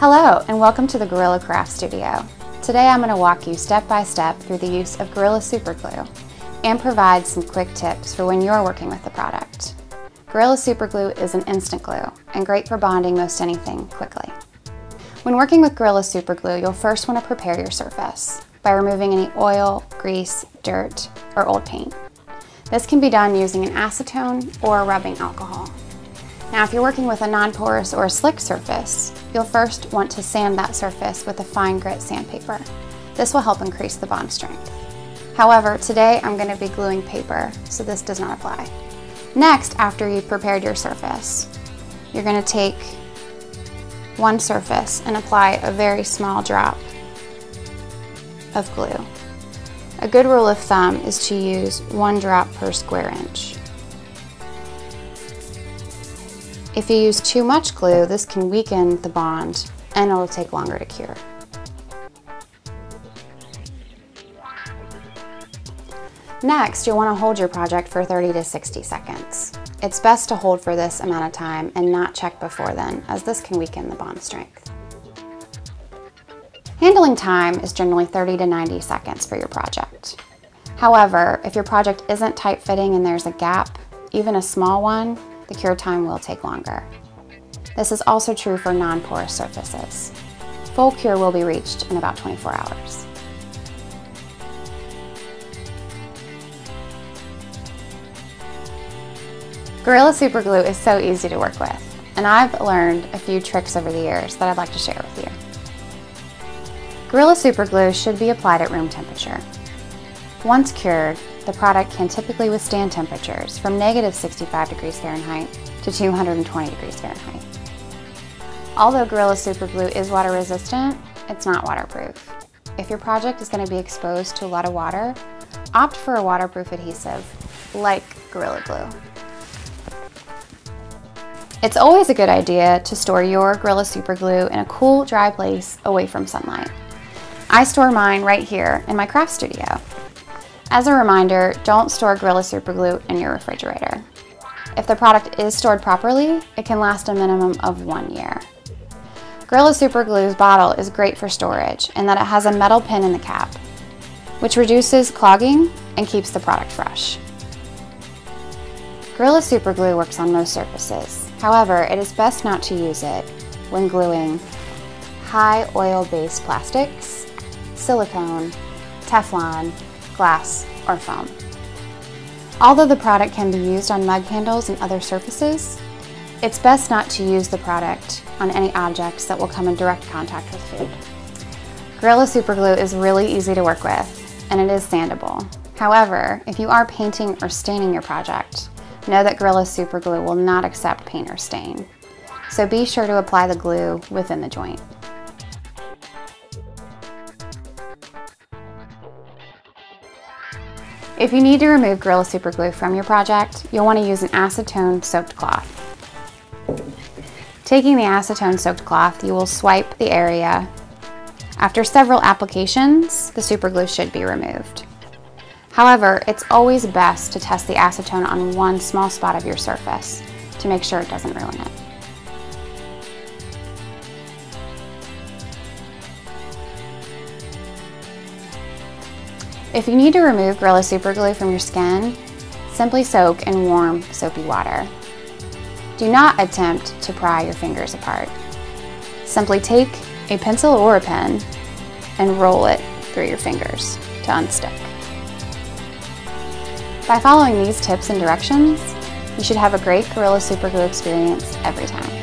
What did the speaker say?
Hello and welcome to the Gorilla Craft Studio. Today I'm going to walk you step by step through the use of Gorilla Super Glue and provide some quick tips for when you're working with the product. Gorilla Super Glue is an instant glue and great for bonding most anything quickly. When working with Gorilla Super Glue, you'll first want to prepare your surface by removing any oil, grease, dirt, or old paint. This can be done using an acetone or rubbing alcohol. Now, if you're working with a non-porous or a slick surface, you'll first want to sand that surface with a fine grit sandpaper. This will help increase the bond strength. However, today I'm going to be gluing paper, so this does not apply. Next, after you've prepared your surface, you're going to take one surface and apply a very small drop of glue. A good rule of thumb is to use 1 drop per square inch. If you use too much glue, this can weaken the bond and it'll take longer to cure. Next, you'll want to hold your project for 30 to 60 seconds. It's best to hold for this amount of time and not check before then, as this can weaken the bond strength. Handling time is generally 30 to 90 seconds for your project. However, if your project isn't tight-fitting and there's a gap, even a small one, the cure time will take longer. This is also true for non-porous surfaces. Full cure will be reached in about 24 hours. Gorilla Super Glue is so easy to work with, and I've learned a few tricks over the years that I'd like to share with you. Gorilla Super Glue should be applied at room temperature. Once cured, the product can typically withstand temperatures from -65°F to 220°F. Although Gorilla Super Glue is water resistant, it's not waterproof. If your project is going to be exposed to a lot of water, opt for a waterproof adhesive like Gorilla Glue. It's always a good idea to store your Gorilla Super Glue in a cool, dry place away from sunlight. I store mine right here in my craft studio. As a reminder, don't store Gorilla Super Glue in your refrigerator. If the product is stored properly, it can last a minimum of 1 year. Gorilla Super Glue's bottle is great for storage in that it has a metal pin in the cap, which reduces clogging and keeps the product fresh. Gorilla Super Glue works on most surfaces. However, it is best not to use it when gluing high oil-based plastics, silicone, Teflon, glass, or foam. Although the product can be used on mug handles and other surfaces, it's best not to use the product on any objects that will come in direct contact with food. Gorilla Super Glue is really easy to work with, and it is sandable. However, if you are painting or staining your project, know that Gorilla Super Glue will not accept paint or stain, so be sure to apply the glue within the joint. If you need to remove Gorilla Super Glue from your project, you'll want to use an acetone-soaked cloth. Taking the acetone-soaked cloth, you will swipe the area. After several applications, the super glue should be removed. However, it's always best to test the acetone on one small spot of your surface to make sure it doesn't ruin it. If you need to remove Gorilla Super Glue from your skin, simply soak in warm, soapy water. Do not attempt to pry your fingers apart. Simply take a pencil or a pen and roll it through your fingers to unstick. By following these tips and directions, you should have a great Gorilla Super Glue experience every time.